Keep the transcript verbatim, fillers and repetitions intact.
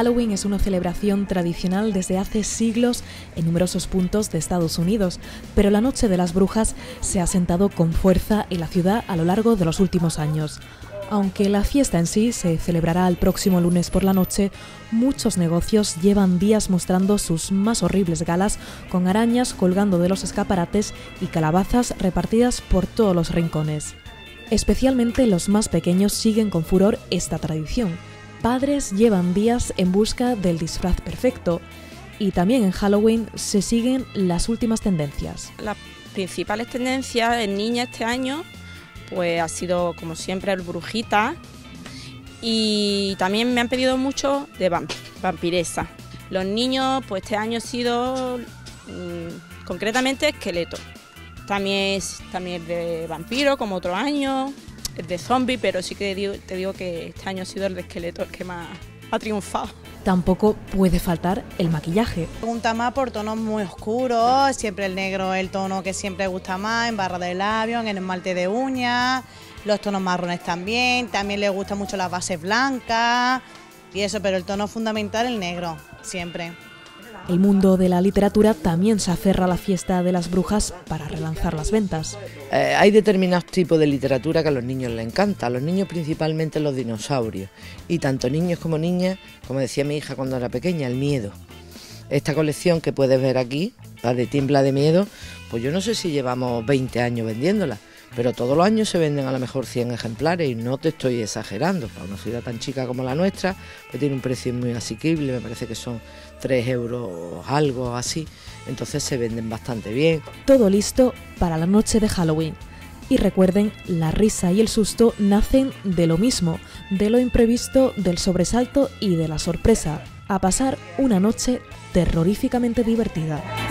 Halloween es una celebración tradicional desde hace siglos en numerosos puntos de Estados Unidos, pero la noche de las brujas se ha asentado con fuerza en la ciudad a lo largo de los últimos años. Aunque la fiesta en sí se celebrará el próximo lunes por la noche, muchos negocios llevan días mostrando sus más horribles galas con arañas colgando de los escaparates y calabazas repartidas por todos los rincones. Especialmente los más pequeños siguen con furor esta tradición. Padres llevan días en busca del disfraz perfecto y también en Halloween se siguen las últimas tendencias. Las principales tendencias en niña este año pues ha sido, como siempre, el brujita, y también me han pedido mucho de vamp- vampiresa. Los niños, pues este año ha sido mmm, concretamente esqueleto. También es, también es de vampiro, como otro año, es de zombie, pero sí que te digo, te digo que este año ha sido el de esqueleto el que más ha triunfado. Tampoco puede faltar el maquillaje. Pregunta más por tonos muy oscuros, siempre el negro es el tono que siempre gusta más, en barra de labios, en el esmalte de uñas, los tonos marrones también, también le gustan mucho las bases blancas y eso, pero el tono fundamental el negro, siempre. El mundo de la literatura también se aferra a la fiesta de las brujas para relanzar las ventas. Eh, hay determinados tipos de literatura que a los niños les encanta, a los niños principalmente los dinosaurios, y tanto niños como niñas, como decía mi hija cuando era pequeña, el miedo. Esta colección que puedes ver aquí, la de Tiembla de Miedo, pues yo no sé si llevamos veinte años vendiéndola, pero todos los años se venden a lo mejor cien ejemplares y no te estoy exagerando. Para una ciudad tan chica como la nuestra, que tiene un precio muy asequible, me parece que son tres euros algo así, entonces se venden bastante bien. Todo listo para la noche de Halloween. Y recuerden, la risa y el susto nacen de lo mismo, de lo imprevisto, del sobresalto y de la sorpresa. A pasar una noche terroríficamente divertida.